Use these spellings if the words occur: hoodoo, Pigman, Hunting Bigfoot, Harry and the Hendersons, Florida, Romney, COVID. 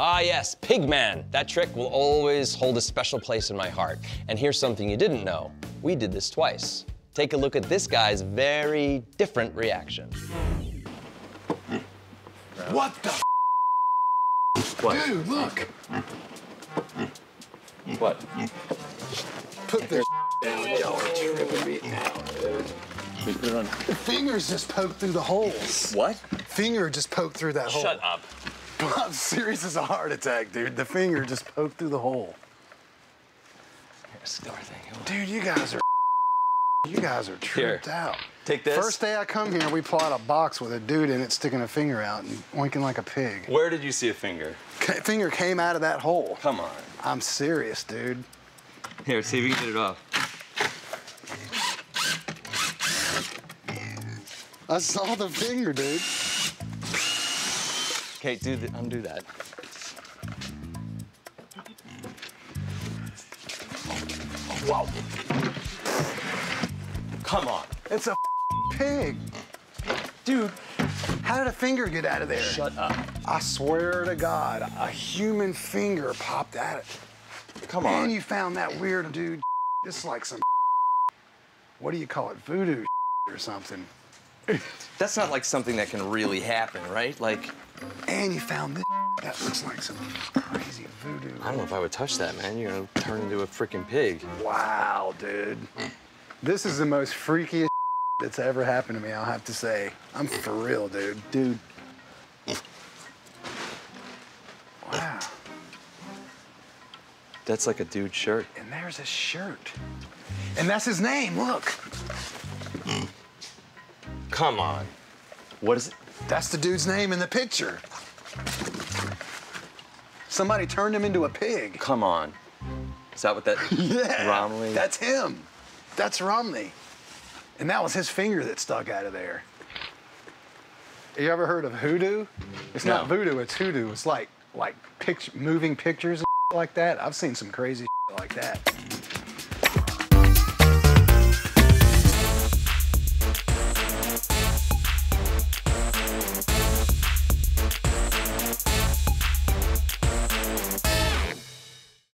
Ah yes, Pigman. That trick will always hold a special place in my heart. And here's something you didn't know. We did this twice. Take a look at this guy's very different reaction. What the what? Dude, look. What? Put this down. Y'all are tripping me out, dude. We put it on. Fingers just poked through the holes. What? Finger just poked through that hole. Shut up. I'm serious as a heart attack, dude. The finger just poked through the hole. Dude, you guys are tripped out. Take this. First day I come here, we pull out a box with a dude in it sticking a finger out and oinking like a pig. Where did you see a finger? Finger came out of that hole. Come on. I'm serious, dude. Here, see if you can get it off. I saw the finger, dude. Okay, undo that. Wow. Come on. It's a pig. Dude, how did a finger get out of there? Shut up. I swear to God, a human finger popped out of it. Come on. And you found that weird dude. It's like some, what do you call it, voodoo or something. That's not like something that can really happen, right? Like. And you found this. That looks like some crazy voodoo. I don't know if I would touch that, man. You're gonna turn into a freaking pig. Wow, dude. This is the most freakiest that's ever happened to me, I'll have to say. I'm for real, dude. Dude. Wow. That's like a dude's shirt. And there's a shirt. And that's his name, look. Come on. What is it? That's the dude's name in the picture. Somebody turned him into a pig. Come on. Is that what that... Yeah. Romney? That's him. That's Romney. And that was his finger that stuck out of there. You ever heard of hoodoo? It's not voodoo, it's hoodoo. It's like moving pictures and like that. I've seen some crazy like that.